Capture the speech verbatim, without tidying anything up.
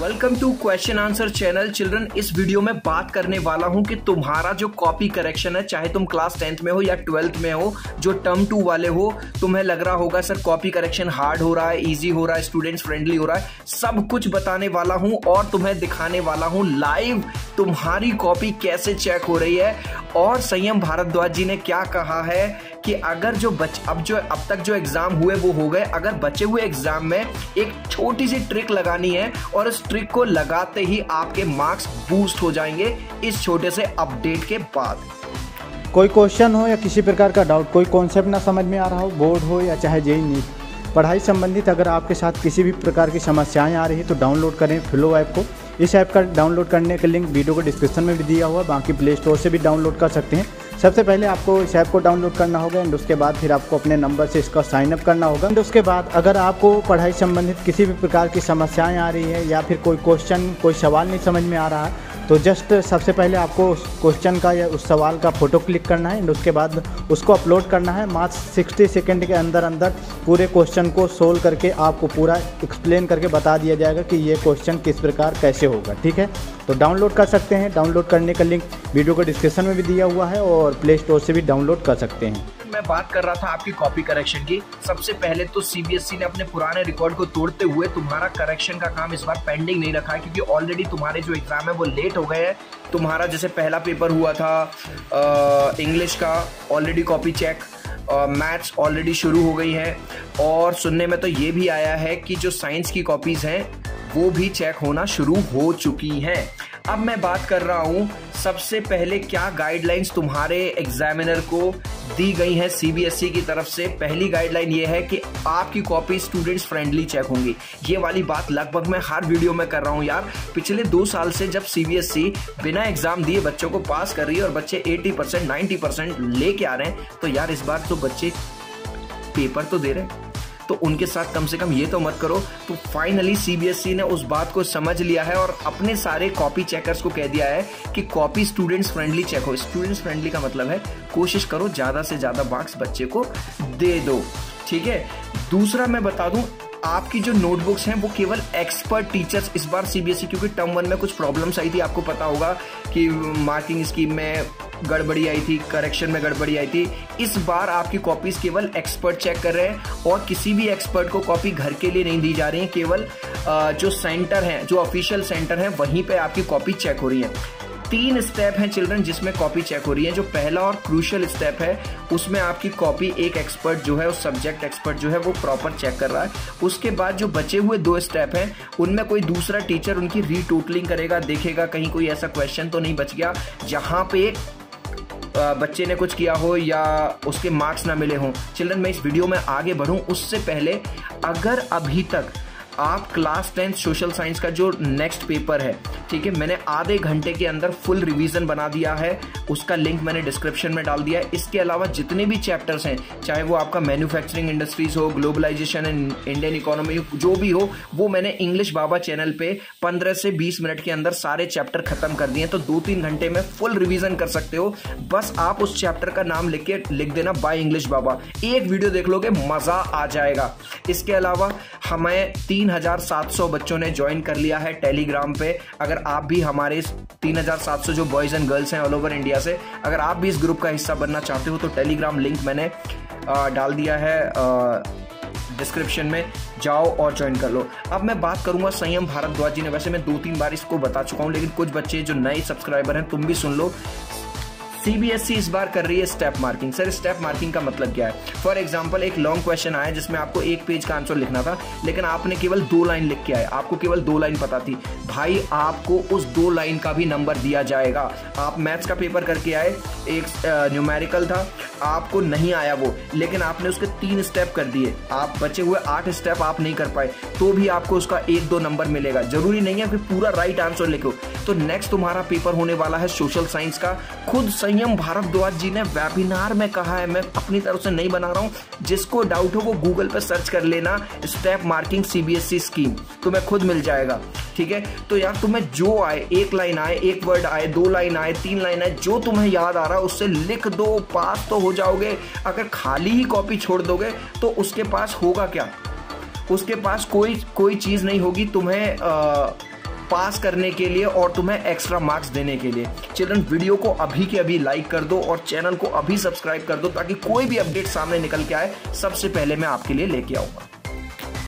Welcome to question answer channel. Children, इस video में बात करने वाला हूं कि तुम्हारा जो कॉपी करेक्शन है, चाहे तुम क्लास टेंथ में हो या ट्वेल्थ में हो, जो टर्म टू वाले हो, तुम्हें लग रहा होगा सर कॉपी करेक्शन हार्ड हो रहा है, इजी हो रहा है, स्टूडेंट्स फ्रेंडली हो रहा है, सब कुछ बताने वाला हूं और तुम्हें दिखाने वाला हूं लाइव तुम्हारी कॉपी कैसे चेक हो रही है। और संयम भारद्वाज जी ने क्या कहा है कि अगर जो बच अब जो अब तक जो एग्जाम हुए वो हो गए, अगर बचे हुए एग्जाम में एक छोटी सी ट्रिक लगानी है और इस ट्रिक को लगाते ही आपके मार्क्स बूस्ट हो जाएंगे। इस छोटे से अपडेट के बाद कोई क्वेश्चन हो या किसी प्रकार का डाउट, कोई कॉन्सेप्ट ना समझ में आ रहा हो, बोर्ड हो या चाहे जेई नीट, पढ़ाई संबंधित अगर आपके साथ किसी भी प्रकार की समस्याएं आ रही है तो डाउनलोड करें फिलो ऐप को। इस ऐप का डाउनलोड करने के लिंक वीडियो को डिस्क्रिप्शन में भी दिया हुआ है, बाकी प्ले स्टोर से भी डाउनलोड कर सकते हैं। सबसे पहले आपको इस ऐप को डाउनलोड करना होगा एंड उसके बाद फिर आपको अपने नंबर से इसका साइन अप करना होगा। एंड उसके बाद अगर आपको पढ़ाई संबंधित किसी भी प्रकार की समस्याएं आ रही है या फिर कोई क्वेश्चन, कोई सवाल नहीं समझ में आ रहा है, तो जस्ट सबसे पहले आपको उस क्वेश्चन का या उस सवाल का फ़ोटो क्लिक करना है एंड उसके बाद उसको अपलोड करना है। मात्र सिक्सटी सेकेंड के अंदर अंदर पूरे क्वेश्चन को सोल्व करके आपको पूरा एक्सप्लेन करके बता दिया जाएगा कि ये क्वेश्चन किस प्रकार कैसे होगा। ठीक है, तो डाउनलोड कर सकते हैं। डाउनलोड करने का लिंक वीडियो को डिस्क्रिप्शन में भी दिया हुआ है और प्ले स्टोर से भी डाउनलोड कर सकते हैं। मैं बात कर रहा था आपकी कॉपी करेक्शन की। सबसे पहले तो सीबीएसई ने अपने पुराने रिकॉर्ड को तोड़ते हुए तुम्हारा करेक्शन का काम इस बार पेंडिंग नहीं रखा है, क्योंकि ऑलरेडी तुम्हारे जो एग्जाम है वो लेट हो गए हैं। तुम्हारा जैसे पहला पेपर हुआ था इंग्लिश का, already copy check, maths already शुरू हो गई है, और सुनने में तो ये भी आया है कि जो साइंस की कॉपीज़ हैं वो भी चेक होना शुरू हो चुकी हैं। अब मैं बात कर रहा हूँ सबसे पहले क्या गाइडलाइंस तुम्हारे एग्जामिनर को दी गई हैं सीबीएसई की तरफ से। पहली गाइडलाइन ये है कि आपकी कॉपी स्टूडेंट्स फ्रेंडली चेक होंगी। ये वाली बात लगभग मैं हर वीडियो में कर रहा हूँ यार। पिछले दो साल से जब सीबीएसई बिना एग्जाम दिए बच्चों को पास कर रही है और बच्चे अस्सी परसेंट नब्बे परसेंट लेके आ रहे हैं, तो यार इस बार तो बच्चे पेपर तो दे रहे हैं, तो उनके साथ कम से कम ये तो मत करो। तो फाइनली सीबीएसई ने उस बात को समझ लिया है और अपने सारे कॉपी चेकर्स को कह दिया है कि कॉपी स्टूडेंट्स फ्रेंडली चेक हो। स्टूडेंट्स फ्रेंडली का मतलब है कोशिश करो ज़्यादा से ज़्यादा मार्क्स बच्चे को दे दो। ठीक है, दूसरा मैं बता दूं, आपकी जो नोटबुक्स हैं वो केवल एक्सपर्ट टीचर्स इस बार सीबीएसई, क्योंकि टर्म वन में कुछ प्रॉब्लम्स आई थी, आपको पता होगा कि मार्किंग स्कीम में गड़बड़ी आई थी, करेक्शन में गड़बड़ी आई थी। इस बार आपकी कॉपीज़ केवल एक्सपर्ट चेक कर रहे हैं और किसी भी एक्सपर्ट को कॉपी घर के लिए नहीं दी जा रही है। केवल जो सेंटर हैं, जो ऑफिशियल सेंटर हैं, वहीं पे आपकी कॉपी चेक हो रही है। तीन स्टेप हैं चिल्ड्रन जिसमें कॉपी चेक हो रही है। जो पहला और क्रूशियल स्टेप है उसमें आपकी कॉपी एक एक्सपर्ट जो है, उस सब्जेक्ट एक्सपर्ट जो है, वो प्रॉपर चेक कर रहा है। उसके बाद जो बचे हुए दो स्टेप हैं उनमें कोई दूसरा टीचर उनकी रीटोटलिंग करेगा, देखेगा कहीं कोई ऐसा क्वेश्चन तो नहीं बच गया जहाँ पे बच्चे ने कुछ किया हो या उसके मार्क्स ना मिले हों। चिल्ड्रन, मैं इस वीडियो में आगे बढ़ूँ उससे पहले, अगर अभी तक आप क्लास टेंथ सोशल साइंस का जो नेक्स्ट पेपर है, ठीक है, मैंने आधे घंटे के अंदर फुल रिवीजन बना दिया है, उसका लिंक मैंने डिस्क्रिप्शन में डाल दिया है। इसके अलावा जितने भी चैप्टर्स हैं, चाहे वो आपका मैन्युफैक्चरिंग इंडस्ट्रीज हो, ग्लोबलाइजेशन एंड इंडियन इकोनॉमी, जो भी हो, वो मैंने इंग्लिश बाबा चैनल पे पंद्रह से बीस मिनट के अंदर सारे चैप्टर खत्म कर दिए हैं। तो दो तीन घंटे में फुल रिविजन कर सकते हो। बस आप उस चैप्टर का नाम लिख के लिख देना बाय इंग्लिश बाबा, एक वीडियो देख लोगे, मज़ा आ जाएगा। इसके अलावा हमें तीन तीन हज़ार सात सौ बच्चों ने ज्वाइन कर लिया है टेलीग्राम पे। अगर आप भी हमारे तीन हज़ार सात सौ जो बॉयज़ एंड गर्ल्स हैं ऑल ओवर इंडिया से, अगर आप भी इस ग्रुप का हिस्सा बनना चाहते हो तो टेलीग्राम लिंक मैंने आ, डाल दिया है आ, डिस्क्रिप्शन में, जाओ और ज्वाइन कर लो। अब मैं बात करूंगा संयम भारद्वाज जी ने, वैसे मैं दो तीन बार इसको बता चुका हूँ, लेकिन कुछ बच्चे जो नए सब्सक्राइबर हैं तुम भी सुन लो। सीबीएसई इस बार कर रही है step marking. Sir step marking का मतलब क्या है? फॉर एग्जांपल, एक लॉन्ग क्वेश्चन आया जिसमें आपको एक पेज का आंसर लिखना था, लेकिन आपने केवल दो लाइन लिख के आए, आपको केवल दो लाइन पता थी। भाई आपको उस दो लाइन का भी नंबर दिया जाएगा। आप मैथ्स का पेपर करके आए, एक न्यूमेरिकल था, आपको नहीं आया वो, लेकिन आपने उसके तीन स्टेप कर दिए, आप बचे हुए आठ स्टेप आप नहीं कर पाए, तो भी आपको उसका एक दो नंबर मिलेगा। जरूरी नहीं है कि पूरा राइट आंसर लिखो। तो नेक्स्ट तुम्हारा पेपर होने वाला है सोशल साइंस का। खुद संयम भारद्वाज जी ने वेबिनार में कहा है, मैं अपनी तरफ से नहीं बना रहा हूं, जिसको डाउट हो वो गूगल पर सर्च कर लेना स्टेप मार्किंग सीबीएसई स्कीम, तुम्हें खुद मिल जाएगा। ठीक है, तो यार तुम्हें जो आए, एक लाइन आए, एक वर्ड आए, दो लाइन आए, तीन लाइन आए, जो तुम्हें याद आ रहा है उससे लिख दो, पास तो हो जाओगे। अगर खाली ही कॉपी छोड़ दोगे तो उसके पास होगा क्या? उसके पास कोई कोई चीज़ नहीं होगी तुम्हें आ, पास करने के लिए और तुम्हें एक्स्ट्रा मार्क्स देने के लिए। चिल्ड्रन, वीडियो को अभी के अभी लाइक कर दो और चैनल को अभी सब्सक्राइब कर दो ताकि कोई भी अपडेट सामने निकल के आए सबसे पहले मैं आपके लिए लेके आऊँगा।